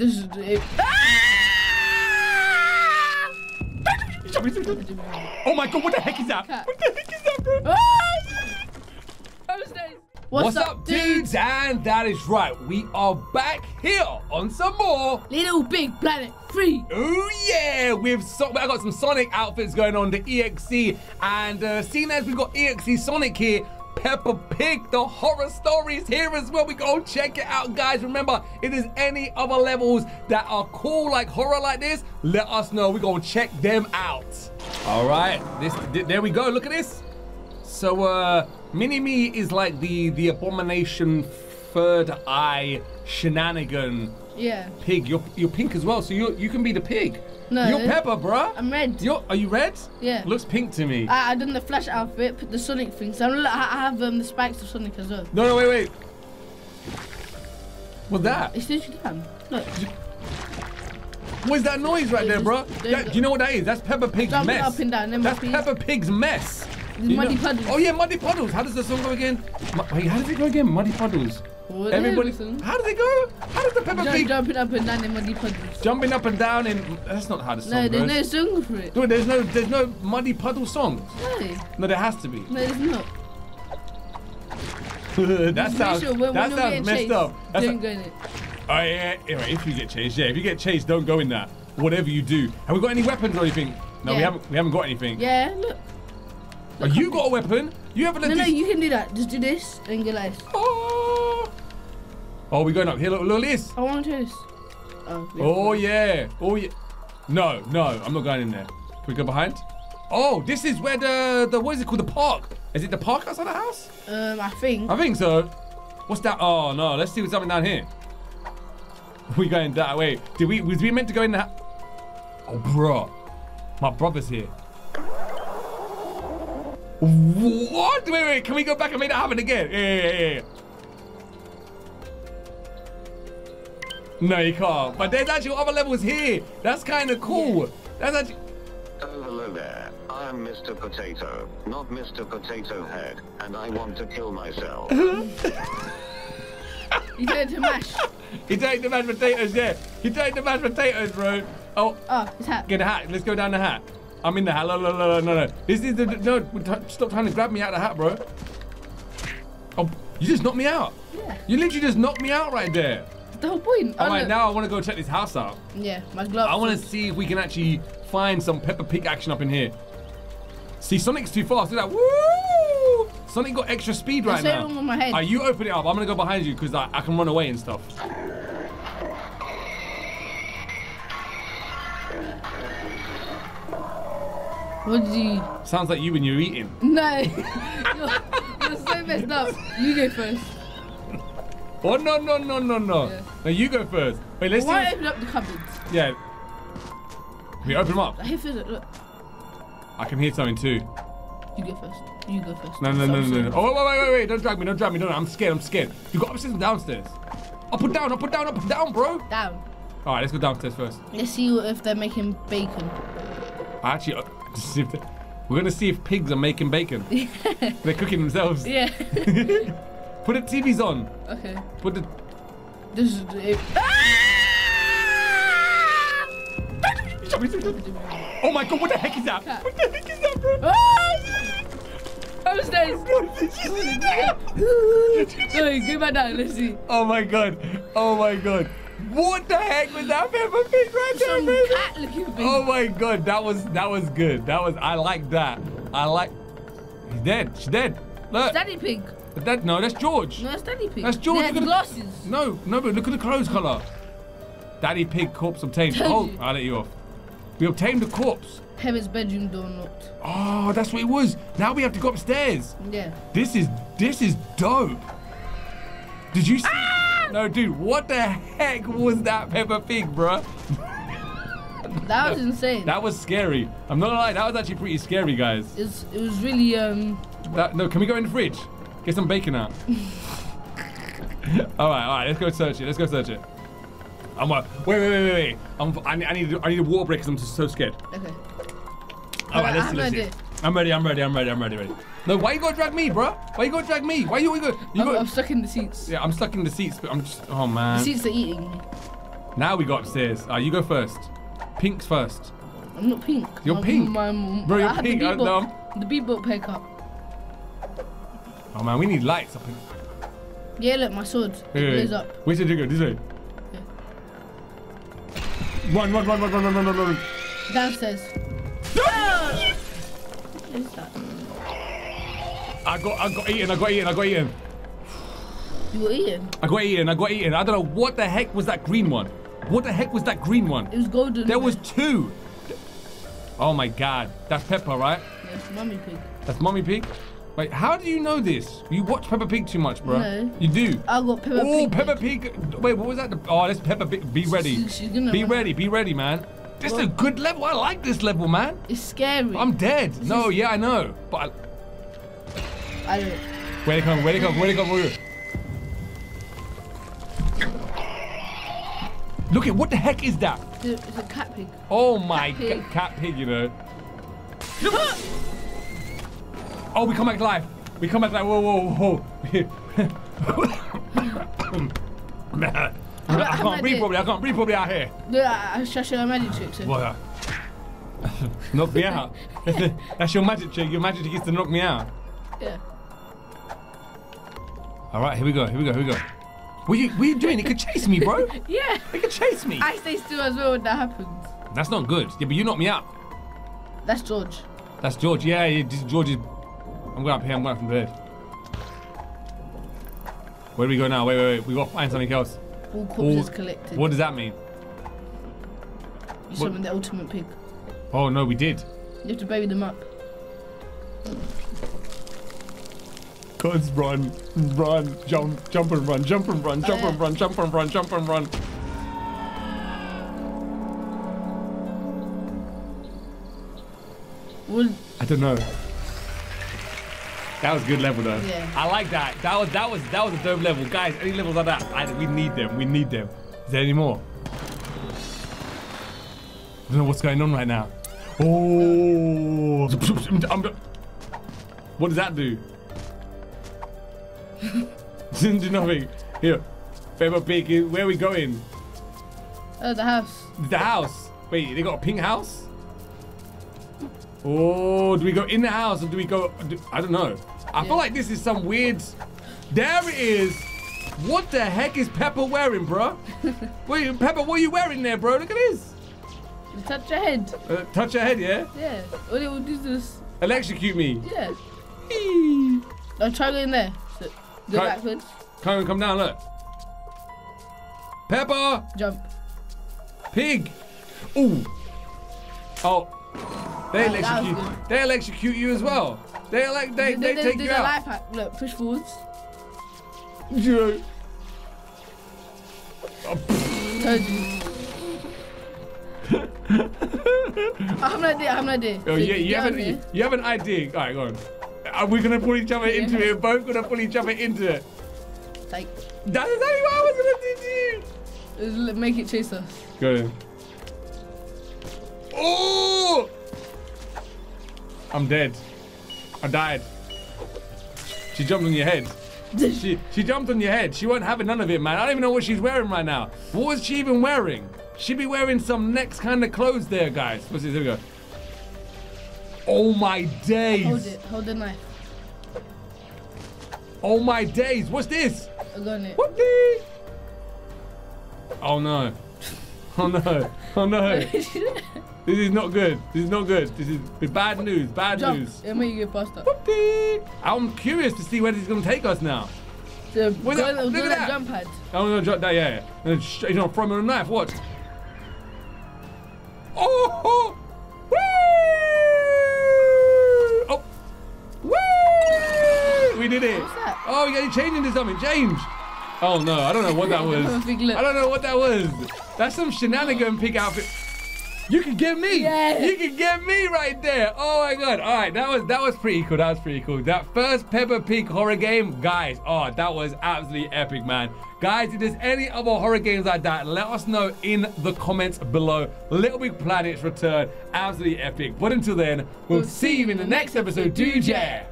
This is it. Ah! Oh my god, what the heck is that? Cut. What the heck is that, bro? What's up, dudes? And that is right. We are back here on some more Little Big Planet 3. Oh yeah, I got some Sonic outfits going on, the EXE, and seeing as we've got EXE Sonic here, Peppa Pig, the horror story is here as well. We go check it out, guys. Remember, if there's any other levels that are cool, like horror like this, let us know. We gonna check them out. All right, there we go. Look at this. So, Mini-Me is like the abomination third eye shenanigan. Yeah. Pig, you're pink as well, so you can be the pig. No. You're Peppa, bruh. I'm red. Are you red? Yeah. Looks pink to me. I done the Flash outfit, put the Sonic thing. So I have the spikes of Sonic as well. No, wait. What's that? It's literally them. Look. What's that noise right there, bruh? Do you know what that is? That's Peppa Pig's mess. Up and down, that's Peppa Pig's mess. Muddy Puddles. Oh yeah, Muddy Puddles. How does the song go again? Wait, how does it go again? Muddy Puddles. What everybody. How does it go? How does the Peppa Pig? Jumping up and down in Muddy Puddles. Jumping up and down in. That's not how the song goes. No, there's no song for it. Dude, there's no Muddy Puddle song. No. No, there has to be. No, there's not. that sounds messed up. Don't go in it. Oh yeah. Anyway, if you get chased, yeah. If you get chased, don't go in that. Whatever you do. Have we got any weapons or anything? No, we haven't. We haven't got anything. Yeah. Look. Oh, you got a weapon? You haven't let this... No, you can do that. Just do this and go like... Oh, we're going up here. Look at this. I want to do this. Oh, yeah. No, I'm not going in there. Can we go behind? Oh, this is where the what is it called? The park. Is it the park outside the house? I think so. What's that? Oh, no. Let's see what's happening down here. We're going that way. Was we meant to go in that? Oh, bro. My brother's here. What? Wait, can we go back and make that happen again? Yeah. No, you can't. But there's actually other levels here. That's kind of cool. Yeah. That's actually... Oh, hello there. I'm Mr. Potato, not Mr. Potato Head, and I want to kill myself. He tried to mash. He tried to mash potatoes, yeah. He tried to mash potatoes, bro. Oh, his hat. Get the hat. Let's go down the hat. I'm in the hat. No. This is the... No, stop trying to grab me out of the hat, bro. Oh, you just knocked me out. Yeah. You literally just knocked me out right there. That's the whole point. All right, now I want to go check this house out. Yeah, my gloves. I want to see if we can actually find some Peppa Pig action up in here. See, Sonic's too fast. Look at that. Woo! Sonic got extra speed right now. One with my head. All right, you open it up. I'm going to go behind you because I can run away and stuff. What did you... Sounds like you when you're eating. No. you're so messed up. You go first. Oh, no. Yeah. No, you go first. Wait, let's see. Why open up the cupboards? Yeah. We open them up. I can hear something too. You go first. No. Oh, wait. Don't drag me. No. I'm scared. You got upstairs and downstairs. Up and down, bro. Down. All right, let's go downstairs first. Let's see if they're making bacon. We're going to see if pigs are making bacon. Yeah. They're cooking themselves. Yeah. Put the TVs on. Okay. Put the... This is it. Ah! Oh my god, what the heck is that? Cut. What the heck is that, bro? Ah! Upstairs. Sorry, go back down. Let's see. Oh my god. What the heck was that Peppa Pig right there, man? Oh my god, that was good. I like that. He's dead. She's dead. Look. Daddy Pig. No, that's George. No, that's Daddy Pig. That's George. They had glasses. No, but look at the clothes color. Daddy Pig corpse obtained. Oh, I let you off. We obtained the corpse. Peppa's bedroom door knocked. Oh, that's what it was. Now we have to go upstairs. Yeah. This is dope. Did you see? Ah! No, dude, what the heck was that Peppa Pig, bruh? That was insane. That was scary. I'm not gonna lie, that was actually pretty scary, guys. It was really, No, can we go in the fridge? Get some bacon out. All right, let's go search it. Wait. I need a water break because I'm just so scared. Okay. All right, let's see. I'm ready. No, why you gotta drag me, bro? I'm stuck in the seats. Yeah, I'm stuck in the seats, but I'm just... Oh, man. The seats are eating. Now we go upstairs. You go first. Pink's first. I'm not pink. You're pink. Bro, you're pink. I don't know. The bebop pickup. Oh man, we need lights up in. Yeah, look, my sword. It blows up. Where's the digger? This way. Run. Downstairs. What is that? I got eaten. You were eaten? I got eaten. I don't know what the heck was that green one. It was golden. There was two. Oh my god. That's Peppa, right? That's Mummy Pig. Wait, how do you know this? You watch Peppa Pig too much, bro. No. You do? I got Peppa Pig. Oh, Peppa Pig. Wait, what was that? Oh, that's Peppa Pig. Be ready. Be ready, man. This is a good level. I like this level, man. It's scary. I'm dead. No, yeah, I know. But I don't. Where'd it come? Look at what the heck is that? It's a cat pig. Oh my god, cat pig, you know. Oh, we come back to life. Whoa. I can't breathe properly out here. Yeah, that's your magic trick, sir. What? Knock me out. That's your magic trick. Your magic trick is to knock me out. Yeah. All right, here we go. What are you doing? It could chase me, bro. Yeah. It could chase me. I stay still as well when that happens. That's not good. Yeah, but you knocked me out. That's George. Yeah, George is... I'm going up here. I'm going up from the bed. Where do we go now? Wait. We got to find something else. All corpses collected. What does that mean? You summoned the ultimate pig. Oh, no, we did. You have to bury them up. Cause run, jump and run. Well, I don't know. That was a good level though. Yeah. I like that. That was a dope level, guys. Any levels like that, we need them. Is there any more? I don't know what's going on right now. Oh, what does that do? Didn't do nothing. Here, Peppa Pig. Where are we going? Oh, the house. The house. Wait, they got a pink house. Oh, do we go in the house or do we go? I don't know. I feel like this is some weird. There it is. What the heck is Peppa wearing, bro? Wait, Peppa, what are you wearing there, bro? Look at this. You touch your head. Touch your head, yeah. Yeah. All it will do is just electrocute me. Yeah. I'll try going there. Go backwards. Come down, look. Peppa! Jump. Pig! Ooh! Oh. They electrocute you as well. They take you out. Life hack. Look, push forwards. Yeah. Told you. I have an idea, Oh, yeah, you have an idea. All right, go on. Are we gonna pull each other into it? We're both gonna pull each other into it. Like that is exactly what I was gonna do to you. Make it chase us. Go. Oh! I'm dead. I died. She jumped on your head. She jumped on your head. She won't have none of it, man. I don't even know what she's wearing right now. What was she even wearing? She'd be wearing some next kind of clothes there, guys. What's this? Here we go. Oh my days. Hold the knife. Oh my days, what's this? I'm going in. What the? Oh no. This is not good, This is bad news, bad news. It'll make you get faster. What the? I'm curious to see where this is going to take us now. Look at that. Jump pad. I'm going to jump that, yeah. He's going to throw me a knife, watch. Oh! We did it. What's that? Oh, yeah, you're changing to something. Change. Oh, no. I don't know what that was. I don't know what that was. That's some shenanigan pig outfit. You can get me. Yes. You can get me right there. Oh, my God. All right. That was pretty cool. That first Peppa Pig horror game, guys. Oh, that was absolutely epic, man. Guys, if there's any other horror games like that, let us know in the comments below. Little Big Planet's return. Absolutely epic. But until then, we'll see you in the next episode. Do you dare?